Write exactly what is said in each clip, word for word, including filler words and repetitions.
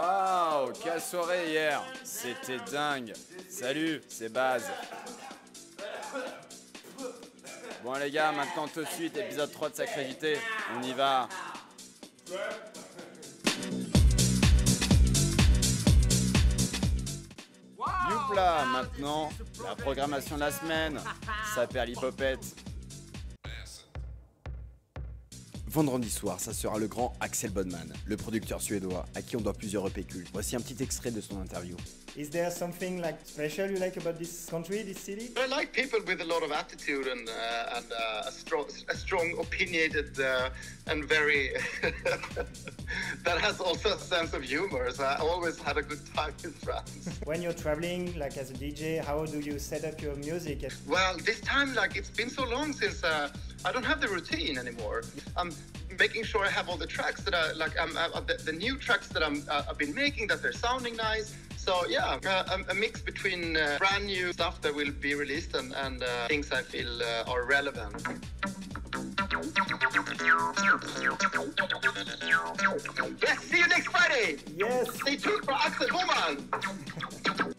Waouh, quelle soirée hier. C'était dingue. Salut, c'est Baz. Bon les gars, maintenant tout de suite, épisode trois de Sacrédité. On y va. Youpla, maintenant, la programmation de la semaine. Ça perd l'hypopète. Vendredi soir, ça sera le grand Axel Boman, le producteur suédois à qui on doit plusieurs E P cultes. Voici un petit extrait de son interview. Is there something like special you like about this country, this city? I like people with a lot of attitude and uh, and uh, a strong, a strong, opinionated uh, and very that has also a sense of humor. So I always had a good time in France. When you're traveling, like as a D J, how do you set up your music? Well, this time, like it's been so long since. Uh, I don't have the routine anymore. I'm making sure I have all the tracks that I like. I'm, I'm the, the new tracks that I'm, uh, I've been making that they're sounding nice. So yeah, uh, a mix between uh, brand new stuff that will be released and, and uh, things I feel uh, are relevant. Yes, see you next Friday. Yes. Stay tuned for Axel Boman.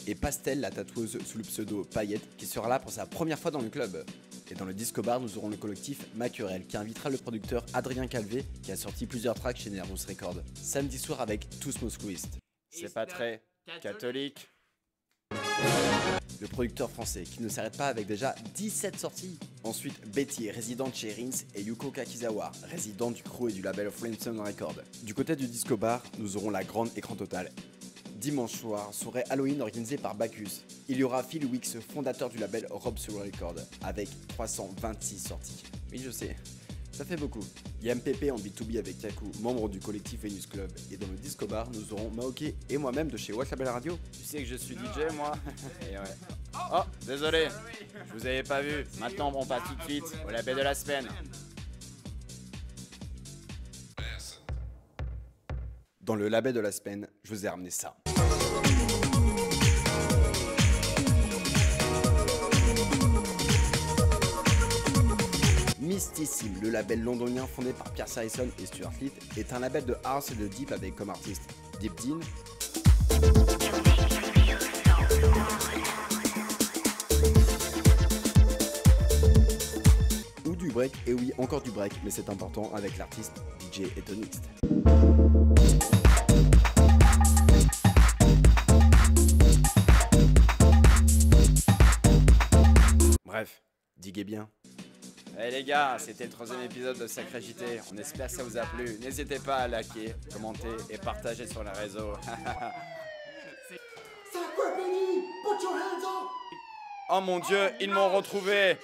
Et Pastel, la tatoueuse sous le pseudo Payette, qui sera là pour sa première fois dans le club. Et dans le disco bar, nous aurons le collectif Maquerelle qui invitera le producteur Adrien Calvé qui a sorti plusieurs tracks chez Nervous Records. Samedi soir avec Tous Moscouistes. C'est pas très catholique. Le producteur français qui ne s'arrête pas avec déjà dix-sept sorties. Ensuite, Betty, résidente chez Rinse, et Yuko Kakizawa, résidente du Crew et du label Rameson Records. Du côté du disco bar, nous aurons la grande écran totale. Dimanche soir, soirée Halloween organisée par Bacchus. Il y aura Phil Weeks, fondateur du label Rob's World Record, avec trois cent vingt-six sorties. Oui, je sais, ça fait beaucoup. I A M B P en B deux B avec Cakkou, membre du collectif Venus Club. Et dans le disco bar, nous aurons Maoké et moi-même de chez White Label Radio. Tu sais que je suis D J, moi. Et ouais. Oh, désolé, je vous avais pas vu. Maintenant, on passe tout de suite au label de la semaine. Dans le label de la semaine, je vous ai ramené ça. Mysticisms, le label londonien fondé par Pierre Sisson et Stuart Fleet, est un label de house et de deep avec comme artistes Deep Dean, ou du break, et oui encore du break, mais c'est important avec l'artiste D J Etonist. Bref, diguez bien. Eh hey les gars, c'était le troisième épisode de Sacré J T. On espère que ça vous a plu. N'hésitez pas à liker, commenter et partager sur les réseaux. Oh mon dieu, ils m'ont retrouvé.